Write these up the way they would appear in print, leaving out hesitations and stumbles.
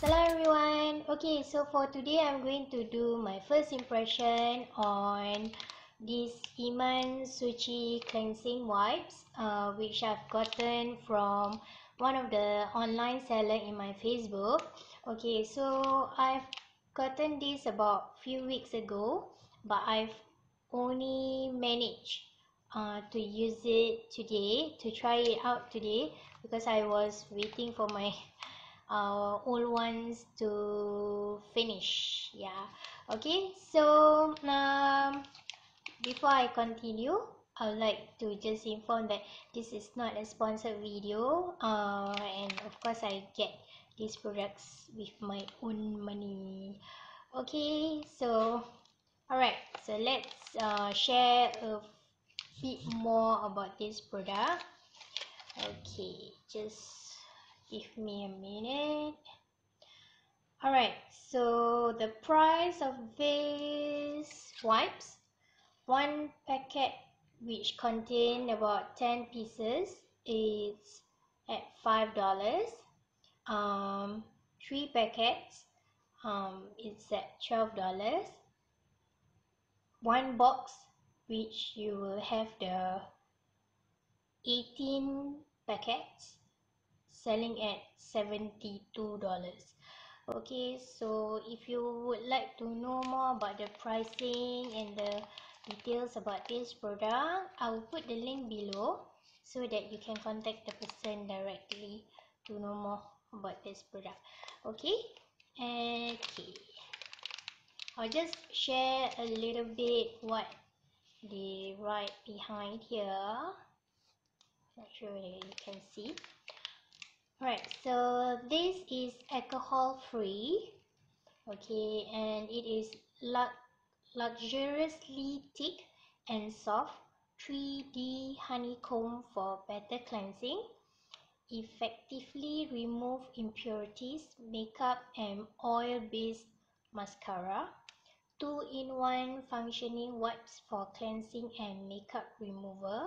Hello everyone. Okay, so for today I'm going to do my first impression on this Iman Suchi Cleansing Wipes, which I've gotten from one of the online seller in my Facebook. Okay, so I've gotten this about few weeks ago, but I've only managed to use it today, to try it out today, because I was waiting for my old ones to finish. Yeah, okay, so before I continue, I would like to just inform that this is not a sponsored video, and of course I get these products with my own money. Okay, so alright, so let's share a bit more about this product. Okay, just give me a minute. Alright, so the price of these wipes, one packet which contain about 10 pieces, is at $5. Three packets, it's at $12. One box, which you will have the 18 packets, selling at $72. Okay, so if you would like to know more about the pricing and the details about this product, I will put the link below so that you can contact the person directly to know more about this product. Okay, okay, I'll just share a little bit what they write behind here. Not sure whether you can see. Alright, so this is alcohol free. Okay, and it is luxuriously thick and soft, 3D honeycomb for better cleansing, effectively remove impurities, makeup and oil-based mascara, 2-in-1 functioning wipes for cleansing and makeup remover,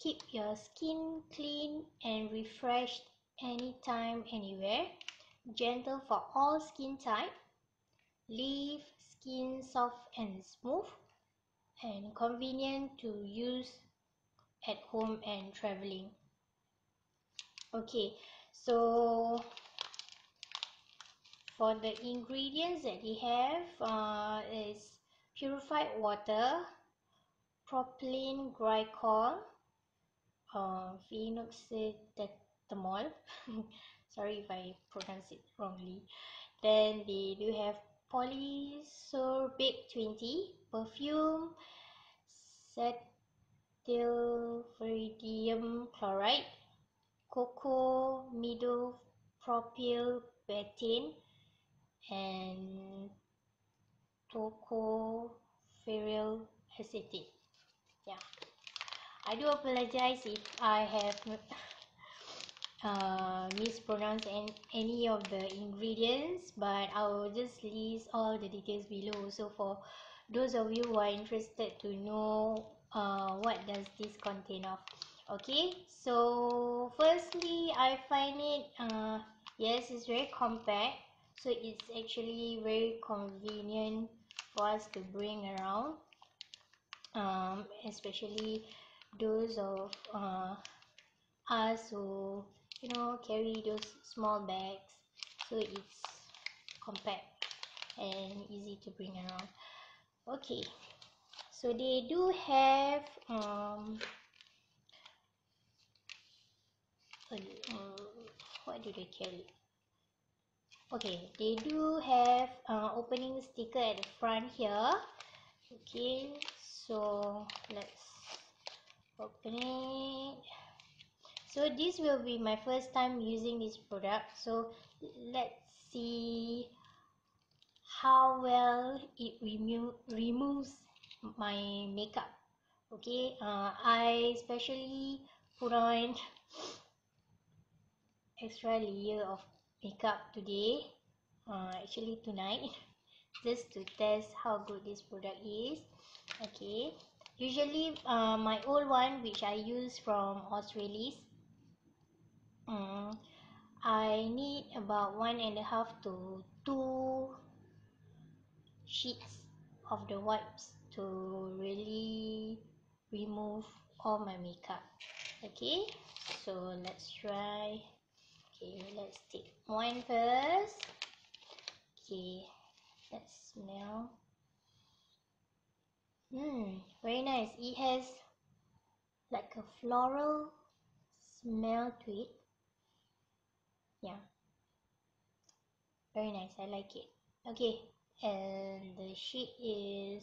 keep your skin clean and refreshed anytime, anywhere, gentle for all skin type, leave skin soft and smooth, and convenient to use at home and traveling. Okay, so for the ingredients that they have, is purified water, propylene glycol, phenoxyethanol, sorry if I pronounce it wrongly. Then they do have polysorbate 20, perfume, Cetylphridium Chloride, Cocoa Middle Propyl Betane, and Tocopheryl acetate. Yeah, I do apologize if I have mispronounced any of the ingredients, but I will just list all the details below. So for those of you who are interested to know what does this contain of. Okay, so firstly, I find it, yes, it's very compact, so it's actually very convenient for us to bring around, especially those of us who, you know, carry those small bags. So it's compact and easy to bring around. Okay, so they do have what do they carry? Okay, they do have opening sticker at the front here. Okay, so let's open it. So this will be my first time using this product, so let's see how well it removes my makeup. Okay, I especially put on extra layer of makeup today, actually tonight, just to test how good this product is. Okay, usually my old one, which I use from Australis, I need about 1.5 to 2 sheets of the wipes to really remove all my makeup. Okay, so let's try. Okay, let's take one first. Okay, let's smell. Very nice. It has like a floral smell to it. Yeah, very nice. I like it. Okay, and the sheet is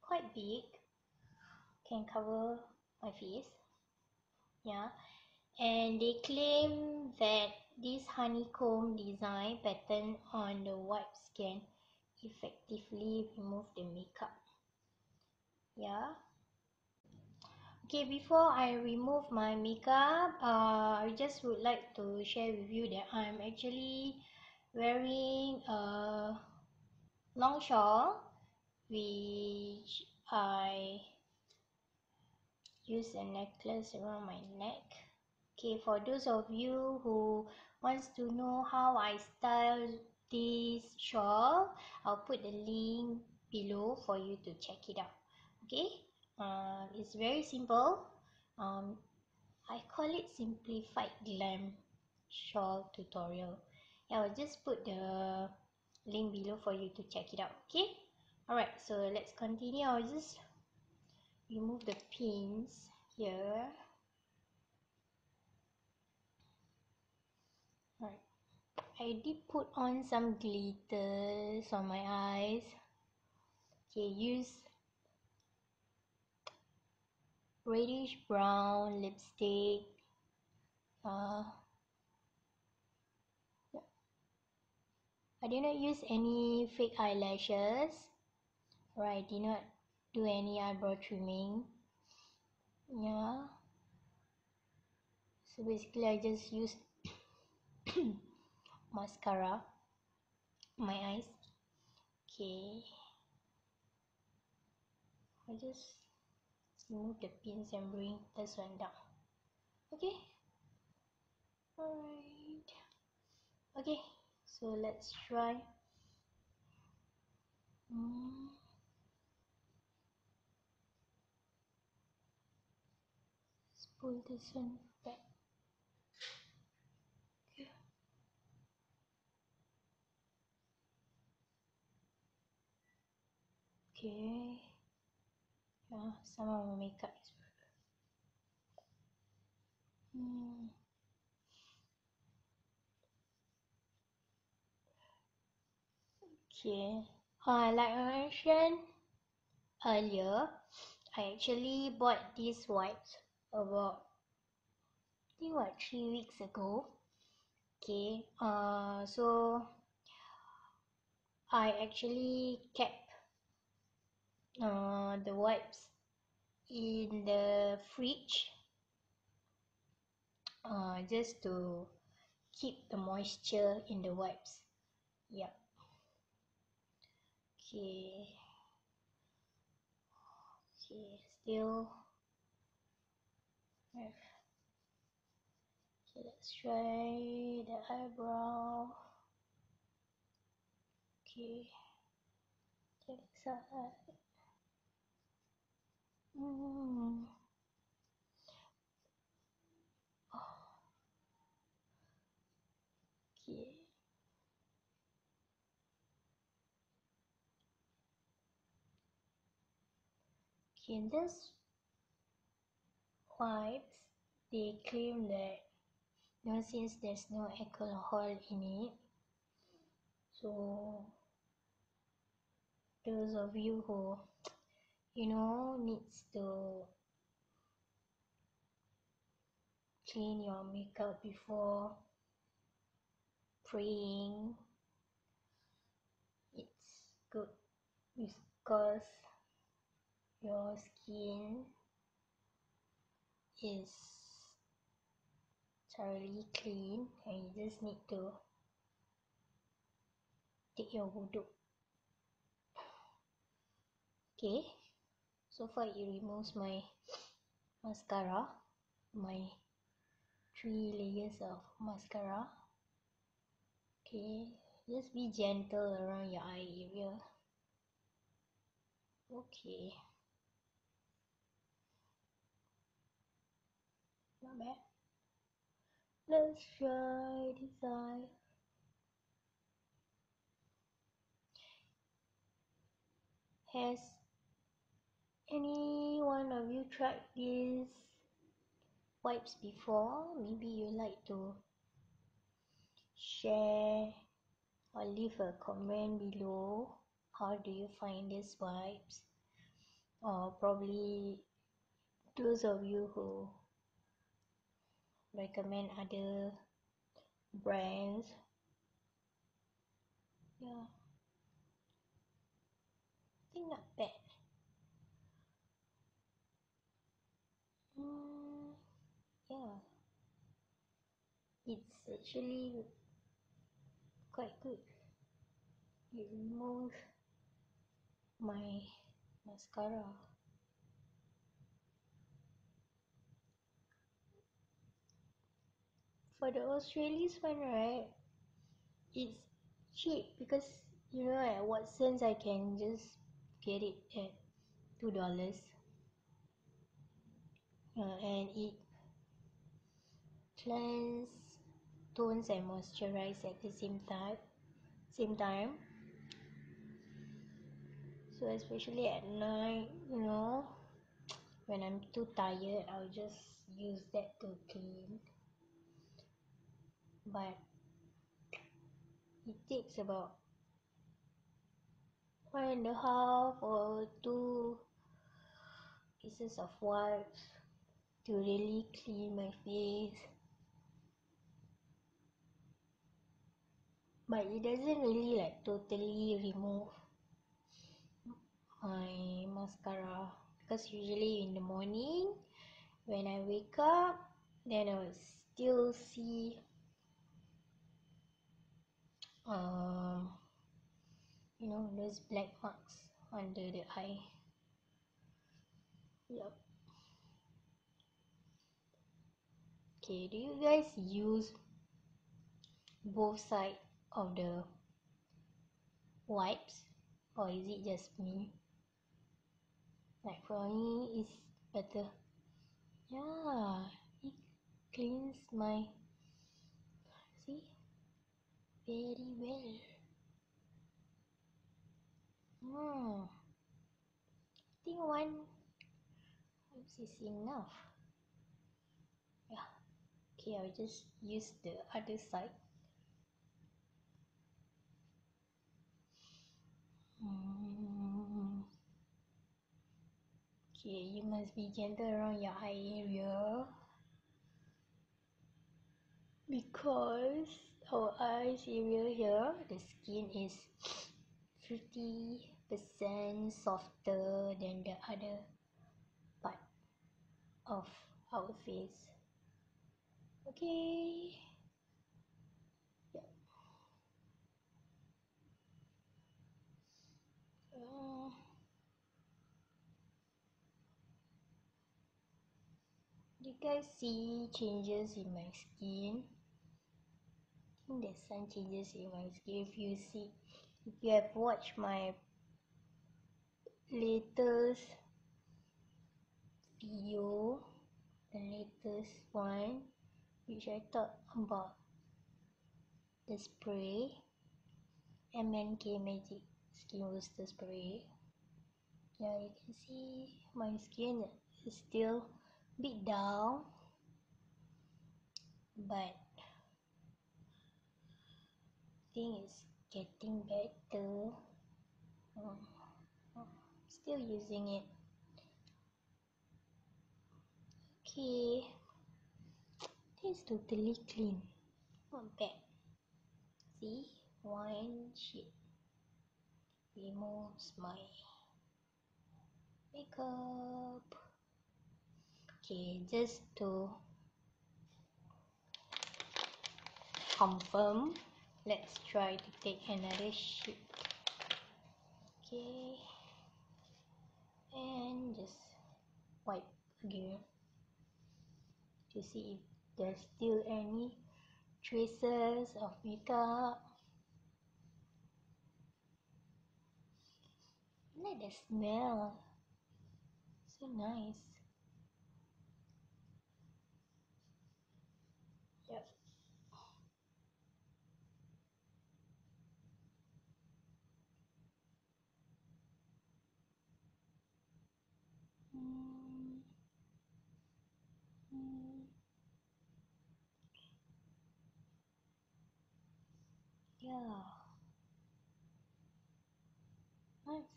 quite big, can cover my face. Yeah, and they claim that this honeycomb design pattern on the wipes can effectively remove the makeup. Yeah. Okay, before I remove my makeup, I just would like to share with you that I'm actually wearing a long shawl, which I use a necklace around my neck. Okay, for those of you who wants to know how I style this shawl, I'll put the link below for you to check it out. Okay, it's very simple. I call it simplified glam shawl tutorial. Yeah, I'll just put the link below for you to check it out. Okay, alright, so let's continue. I'll just remove the pins here. Alright, I did put on some glitters on my eyes. Okay, use reddish brown lipstick. I did not use any fake eyelashes. Right, did not do any eyebrow trimming. Yeah, so basically I just used mascara on my eyes. Okay, I just remove the pins and bring this one down. Okay, alright. Okay, so let's try. Let's pull this one back. Okay. Okay. Yeah, some of my makeup is better. Okay, like I mentioned earlier, I actually bought these wipes about, I think, what, 3 weeks ago. Okay, so I actually kept the wipes in the fridge, just to keep the moisture in the wipes. Yeah. Okay, okay, still. Okay, let's try the eyebrow. Okay, check this out. Okay. Okay, this wipes, they claim that since there's no alcohol in it, so those of you who, you know, needs to clean your makeup before praying, it's good because your skin is thoroughly clean and you just need to take your wudu. Okay, so far it removes my mascara, my 3 layers of mascara. Okay, just be gentle around your eye area. Okay, not bad. Let's try this eye. Has any one of you tried these wipes before? Maybe you like to share or leave a comment below. How do you find these wipes? Or probably those of you who recommend other brands. Yeah, I think not bad. Yeah, it's actually quite good. It removes my mascara. For the Australis one, right, it's cheap because, you know, at Watson's I can just get it at $2. And it cleans, tones and moisturize at the same time. So especially at night, you know, when I'm too tired, I'll just use that to clean. But it takes about 1.5 or 2 pieces of wipes to really clean my face. But it doesn't really like totally remove my mascara, because usually in the morning when I wake up, then I will still see you know, those black marks under the eye. Yep. Okay, do you guys use both sides of the wipes, or is it just me? Like for me, it's better. Yeah, it cleans my, see, very well. I think 1 wipes is enough. Yeah. Okay, I'll just use the other side. Okay, you must be gentle around your eye area, because our eyes area here, the skin is 50% softer than the other part of our face. Okay. Yep. You guys see changes in my skin? I think there's some changes in my skin. If you see, if you have watched my latest video, the latest one, which I talked about the spray, MNK Magic Skin Booster Spray. Yeah, you can see my skin is still a bit down, but I think it's getting better. Still using it. Okay, it's totally clean, not bad. See, 1 shade removes my makeup. Okay, just to confirm, let's try to take another shade. Okay, and just wipe again to see if there's still any traces of makeup. Look at the smell, so nice. Yep. Yeah. Nice.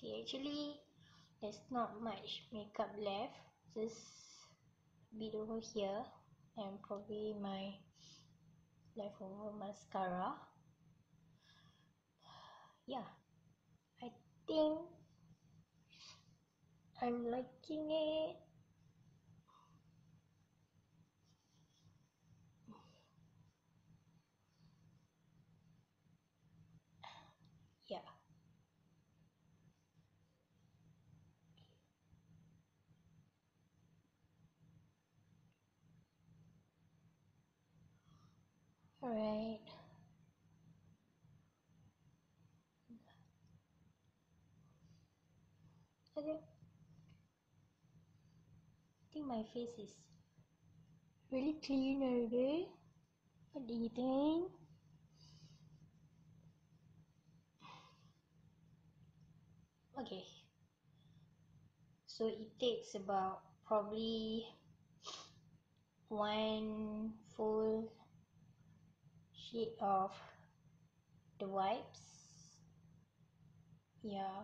Okay, actually there's not much makeup left, just a bit over here and probably my leftover mascara. Yeah, I think I'm liking it. Alright. Okay. I think my face is really clean already. What do you think? Okay. So it takes about probably one full sheet of the wipes. Yeah,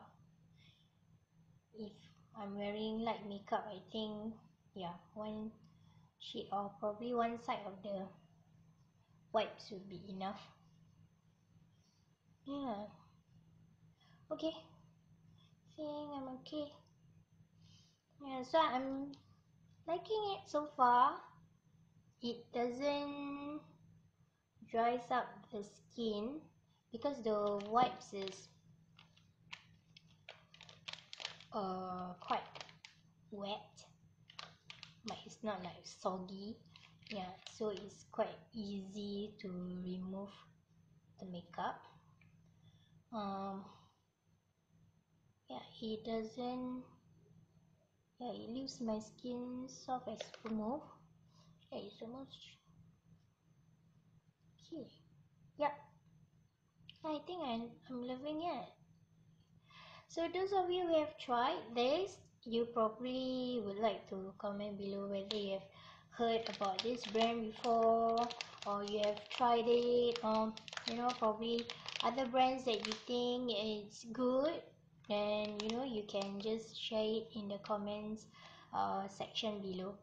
if I'm wearing light makeup, I think, yeah, one sheet or probably one side of the wipes would be enough. Yeah, okay, I think I'm okay. Yeah, so I'm liking it so far. It doesn't dries up the skin because the wipes is quite wet, but it's not like soggy. Yeah, so it's quite easy to remove the makeup. Yeah, it doesn't, yeah, it leaves my skin soft as smooth. Yeah, it's almost okay. Yeah, I think I'm loving it. So those of you who have tried this, you probably would like to comment below whether you have heard about this brand before, or you have tried it, or you know, probably other brands that you think it's good. Then you know, you can just share it in the comments section below.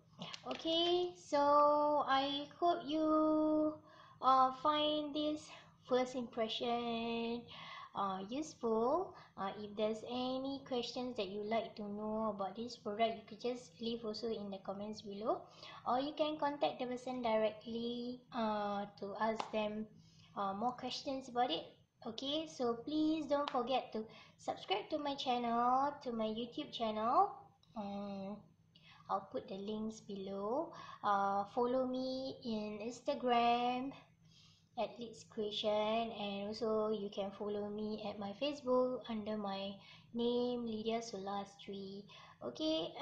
Okay, so I hope you find this first impression useful. If there's any questions that you'd like to know about this product, you could just leave also in the comments below, or you can contact the person directly to ask them more questions about it. Okay, so please don't forget to subscribe to my channel, to my YouTube channel. I'll put the links below. Follow me in Instagram at Lids Creation, and also you can follow me at my Facebook under my name, Lydia Sulastry. Okay,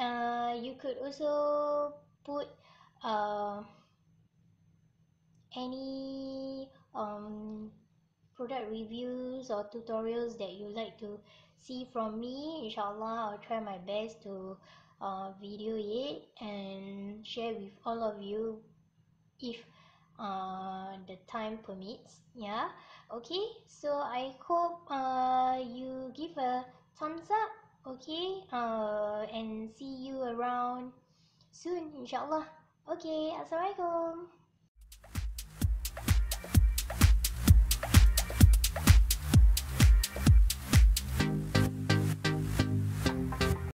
you could also put any product reviews or tutorials that you like to see from me. Inshallah, I'll try my best to video it and share with all of you if the time permits. Yeah, okay, so I hope you give a thumbs up. Okay, and see you around soon, inshallah. Okay, assalamualaikum.